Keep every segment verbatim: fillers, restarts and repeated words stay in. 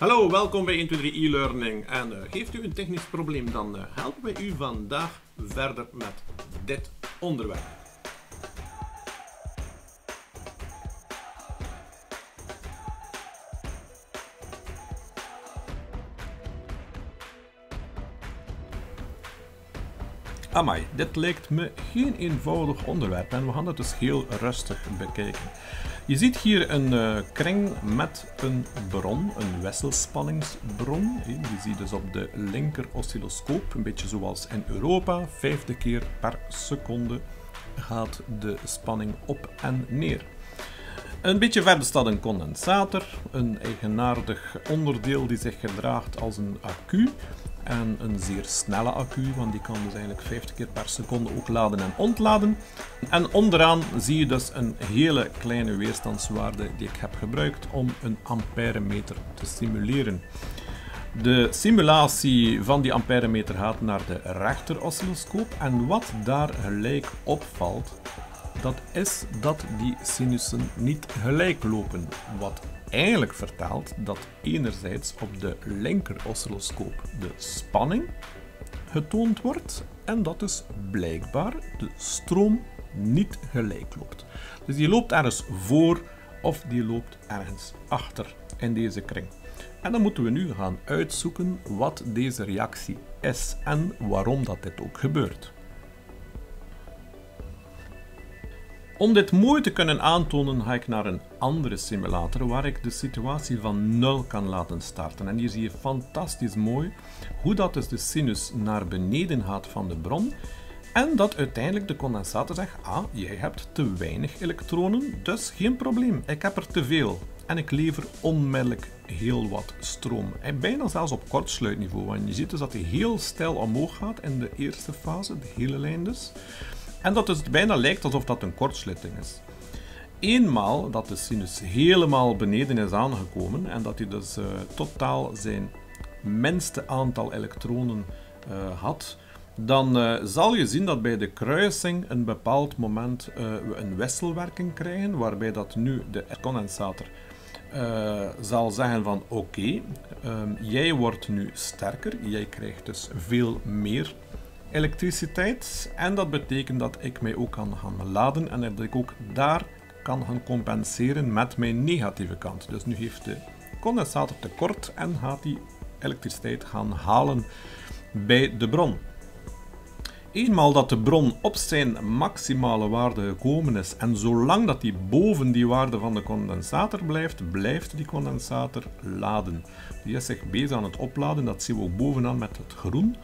Hallo, welkom bij honderdtweeëntwintig e-learning. En uh, geeft u een technisch probleem, dan uh, helpen wij u vandaag verder met dit onderwerp. Amai, dit lijkt me geen eenvoudig onderwerp en we gaan het dus heel rustig bekijken. Je ziet hier een uh, kring met een bron, een wisselspanningsbron. Je ziet dus op de linker oscilloscoop, een beetje zoals in Europa, vijftig keer per seconde gaat de spanning op en neer. Een beetje verder staat een condensator, een eigenaardig onderdeel die zich gedraagt als een accu. En een zeer snelle accu, want die kan dus eigenlijk vijftig keer per seconde ook laden en ontladen. En onderaan zie je dus een hele kleine weerstandswaarde die ik heb gebruikt om een ampèremeter te simuleren. De simulatie van die ampèremeter gaat naar de rechter oscilloscoop en wat daar gelijk opvalt, dat is dat die sinussen niet gelijk lopen. Wat eigenlijk vertaalt dat enerzijds op de linker oscilloscoop de spanning getoond wordt en dat dus blijkbaar de stroom niet gelijk loopt. Dus die loopt ergens voor of die loopt ergens achter in deze kring. En dan moeten we nu gaan uitzoeken wat deze reactie is en waarom dat dit ook gebeurt. Om dit mooi te kunnen aantonen ga ik naar een andere simulator waar ik de situatie van nul kan laten starten. En hier zie je fantastisch mooi hoe dat dus de sinus naar beneden gaat van de bron. En dat uiteindelijk de condensator zegt, ah, jij hebt te weinig elektronen, dus geen probleem, ik heb er te veel. En ik lever onmiddellijk heel wat stroom. En bijna zelfs op kortsluitniveau, want je ziet dus dat hij heel steil omhoog gaat in de eerste fase, de hele lijn dus. En dat het dus bijna lijkt alsof dat een kortsluiting is. Eenmaal dat de sinus helemaal beneden is aangekomen en dat hij dus uh, totaal zijn minste aantal elektronen uh, had, dan uh, zal je zien dat bij de kruising een bepaald moment uh, we een wisselwerking krijgen, waarbij dat nu de condensator uh, zal zeggen van oké, okay, um, jij wordt nu sterker, jij krijgt dus veel meer elektriciteit en dat betekent dat ik mij ook kan gaan laden en dat ik ook daar kan gaan compenseren met mijn negatieve kant. Dus nu heeft de condensator tekort en gaat die elektriciteit gaan halen bij de bron. Eenmaal dat de bron op zijn maximale waarde gekomen is en zolang dat die boven die waarde van de condensator blijft, blijft die condensator laden. Die is zich bezig aan het opladen, dat zien we ook bovenaan met het groen.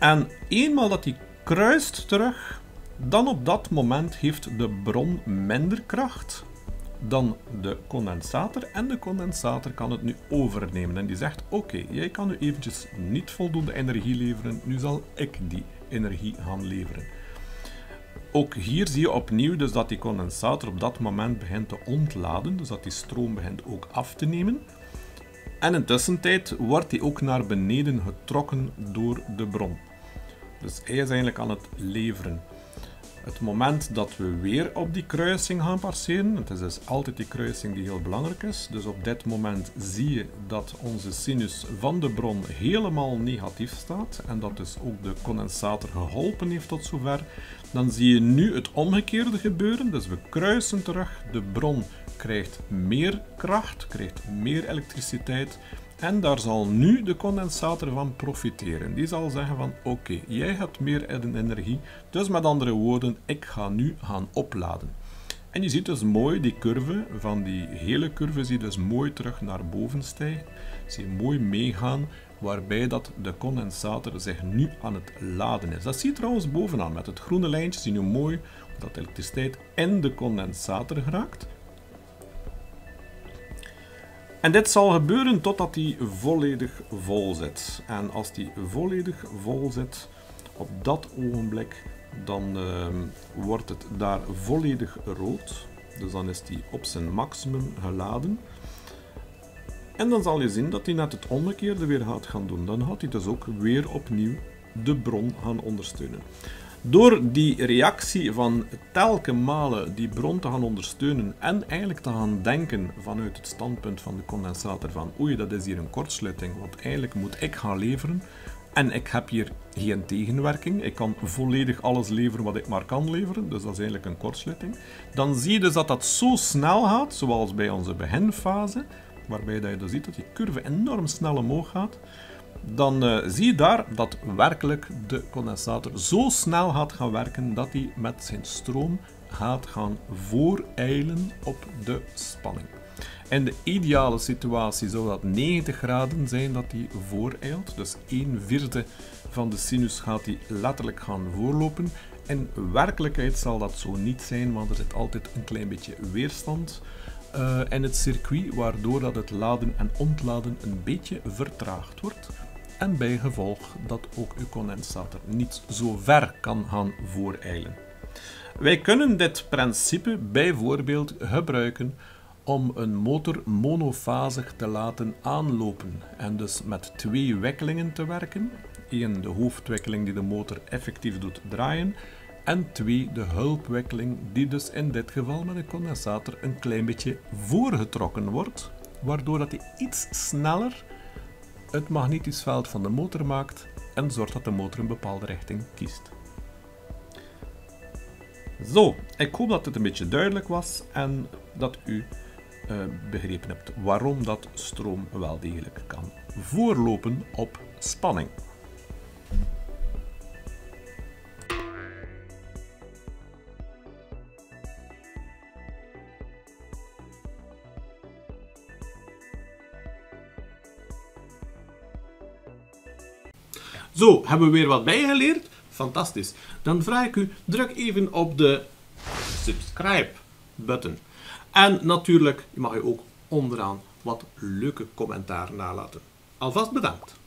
En eenmaal dat hij kruist terug, dan op dat moment heeft de bron minder kracht dan de condensator. En de condensator kan het nu overnemen. En die zegt, oké, okay, jij kan nu eventjes niet voldoende energie leveren, nu zal ik die energie gaan leveren. Ook hier zie je opnieuw dus dat die condensator op dat moment begint te ontladen, dus dat die stroom begint ook af te nemen. En intussen wordt hij ook naar beneden getrokken door de bron. Dus hij is eigenlijk aan het leveren. Het moment dat we weer op die kruising gaan passeren, het is dus altijd die kruising die heel belangrijk is, dus op dit moment zie je dat onze sinus van de bron helemaal negatief staat en dat dus ook de condensator geholpen heeft tot zover. Dan zie je nu het omgekeerde gebeuren, dus we kruisen terug, de bron krijgt meer kracht, krijgt meer elektriciteit en daar zal nu de condensator van profiteren. Die zal zeggen van oké, okay, jij hebt meer energie, dus met andere woorden, ik ga nu gaan opladen. En je ziet dus mooi die curve, van die hele curve zie je dus mooi terug naar boven stijgen. Zie je mooi meegaan, waarbij dat de condensator zich nu aan het laden is. Dat zie je trouwens bovenaan met het groene lijntje, zie je mooi dat de elektriciteit in de condensator geraakt. En dit zal gebeuren totdat die volledig vol zit. En als die volledig vol zit, op dat ogenblik, dan uh, wordt het daar volledig rood. Dus dan is die op zijn maximum geladen. En dan zal je zien dat hij net het omgekeerde weer gaat gaan doen. Dan gaat hij dus ook weer opnieuw de bron gaan ondersteunen. Door die reactie van telkens malen die bron te gaan ondersteunen en eigenlijk te gaan denken vanuit het standpunt van de condensator van oei, dat is hier een kortsluiting, want eigenlijk moet ik gaan leveren en ik heb hier geen tegenwerking. Ik kan volledig alles leveren wat ik maar kan leveren, dus dat is eigenlijk een kortsluiting. Dan zie je dus dat dat zo snel gaat, zoals bij onze beginfase, waarbij dat je dus ziet dat die curve enorm snel omhoog gaat. Dan uh, zie je daar dat werkelijk de condensator zo snel gaat gaan werken dat hij met zijn stroom gaat gaan voorijlen op de spanning. In de ideale situatie zou dat negentig graden zijn dat hij voorijlt. Dus een vierde van de sinus gaat hij letterlijk gaan voorlopen. In werkelijkheid zal dat zo niet zijn, want er zit altijd een klein beetje weerstand Uh, in het circuit, waardoor dat het laden en ontladen een beetje vertraagd wordt en bijgevolg dat ook uw condensator niet zo ver kan gaan voorijlen. Wij kunnen dit principe bijvoorbeeld gebruiken om een motor monofasig te laten aanlopen en dus met twee wikkelingen te werken. Eén, de hoofdwikkeling die de motor effectief doet draaien. En twee, de hulpwikkeling die dus in dit geval met een condensator een klein beetje voorgetrokken wordt, waardoor dat hij iets sneller het magnetisch veld van de motor maakt en zorgt dat de motor een bepaalde richting kiest. Zo, ik hoop dat het een beetje duidelijk was en dat u uh, begrepen hebt waarom dat stroom wel degelijk kan voorlopen op spanning. Zo, hebben we weer wat bijgeleerd? Fantastisch. Dan vraag ik u, druk even op de subscribe-button. En natuurlijk, je mag je ook onderaan wat leuke commentaar nalaten. Alvast bedankt.